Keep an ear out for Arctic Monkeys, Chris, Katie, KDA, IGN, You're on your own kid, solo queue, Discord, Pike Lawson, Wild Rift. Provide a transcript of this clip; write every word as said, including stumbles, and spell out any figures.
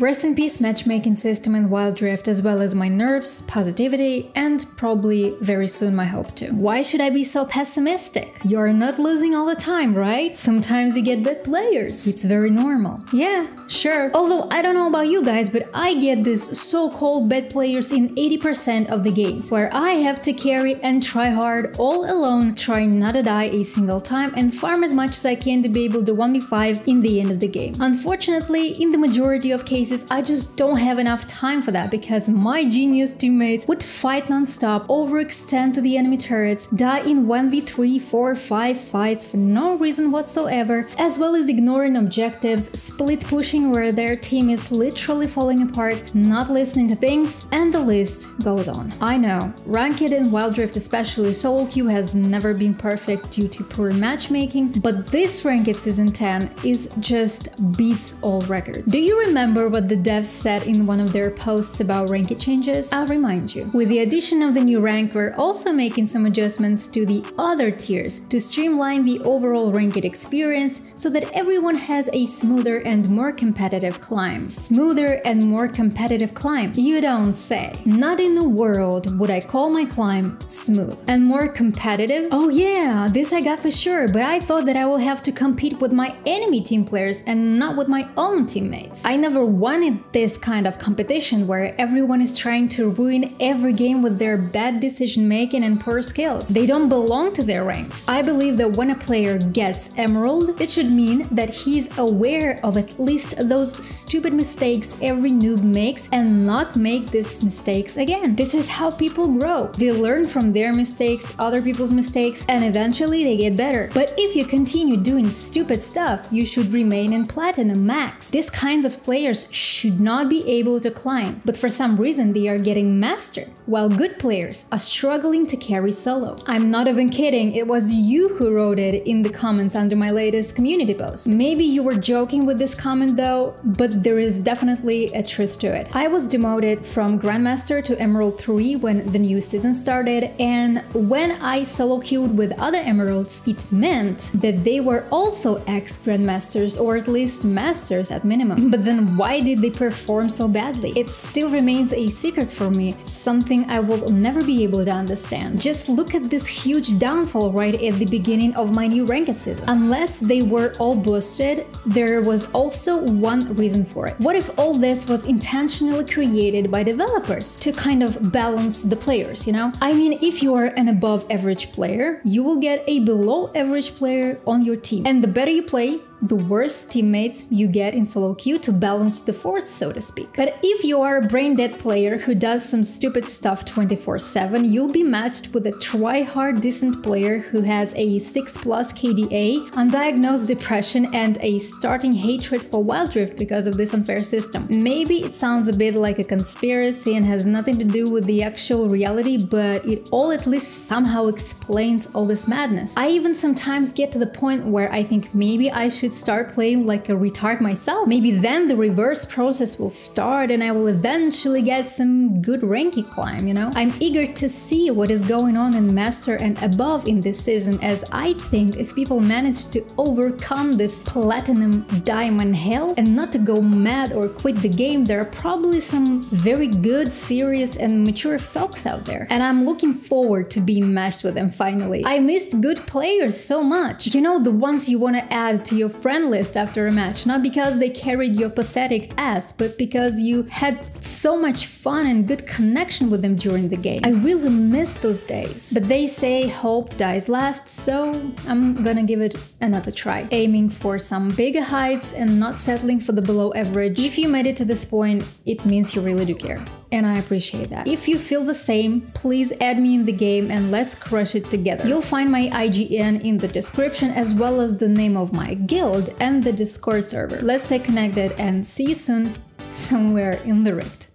Rest in peace matchmaking system in Wild Rift, as well as my nerves, positivity and probably very soon my hope too. Why should I be so pessimistic? You're not losing all the time, right? Sometimes you get bad players. It's very normal. Yeah, sure. Although I don't know about you guys, but I get these so-called bad players in eighty percent of the games, where I have to carry and try hard all alone, trying not to die a single time and farm as much as I can to be able to one v five in the end of the game. Unfortunately, in the majority of cases, I just don't have enough time for that, because my genius teammates would fight non-stop, overextend to the enemy turrets, die in one v three, four, five fights for no reason whatsoever, as well as ignoring objectives, split pushing where their team is literally falling apart, not listening to pings, and the list goes on. I know, Ranked in Wild Rift especially, solo queue has never been perfect due to poor matchmaking, but this Ranked Season ten is just beats all records. Do you remember what the devs said in one of their posts about ranked changes? I'll remind you. With the addition of the new rank, we're also making some adjustments to the other tiers to streamline the overall ranked experience so that everyone has a smoother and more competitive climb. Smoother and more competitive climb. You don't say. Not in the world would I call my climb smooth. And more competitive? Oh yeah, this I got for sure, but I thought that I will have to compete with my enemy team players and not with my own teammates. I never wanted this kind of competition where everyone is trying to ruin every game with their bad decision making and poor skills. They don't belong to their ranks. I believe that when a player gets Emerald, it should mean that he's aware of at least those stupid mistakes every noob makes and not make these mistakes again. This is how people grow. They learn from their mistakes, other people's mistakes, and eventually they get better. But if you continue doing stupid stuff, you should remain in Platinum Max. These kinds of players should not be able to climb, but for some reason they are getting mastered, while good players are struggling to carry solo. I'm not even kidding, it was you who wrote it in the comments under my latest community post. Maybe you were joking with this comment though, but there is definitely a truth to it. I was demoted from Grandmaster to Emerald three when the new season started, and when I solo queued with other Emeralds, it meant that they were also ex-Grandmasters, or at least Masters at minimum. But then why did they perform so badly? It still remains a secret for me, something I will never be able to understand. Just look at this huge downfall right at the beginning of my new ranked season. Unless they were all boosted, there was also one reason for it. What if all this was intentionally created by developers to kind of balance the players, you know? I mean, if you are an above average player, you will get a below average player on your team. And the better you play, the worse teammates you get in solo queue to balance the force, so to speak. But if you are a brain-dead player who does some stupid stuff twenty-four seven, you'll be matched with a try-hard decent player who has a six plus K D A, undiagnosed depression and a starting hatred for Wild Rift because of this unfair system. Maybe it sounds a bit like a conspiracy and has nothing to do with the actual reality, but it all at least somehow explains all this madness. I even sometimes get to the point where I think maybe I should start playing like a retard myself. Maybe then the reverse process will start and I will eventually get some good ranking climb, you know? I'm eager to see what is going on in Master and above in this season, as I think if people manage to overcome this platinum diamond hell and not to go mad or quit the game, there are probably some very good, serious and mature folks out there. And I'm looking forward to being matched with them finally. I missed good players so much. You know, the ones you want to add to your friend list after a match, not because they carried your pathetic ass, but because you had so much fun and good connection with them during the game. I really miss those days. But they say hope dies last, so I'm gonna give it another try. Aiming for some bigger heights and not settling for the below average. If you made it to this point, it means you really do care. And I appreciate that. If you feel the same, please add me in the game and let's crush it together. You'll find my I G N in the description, as well as the name of my guild and the Discord server. Let's stay connected and see you soon somewhere in the Rift.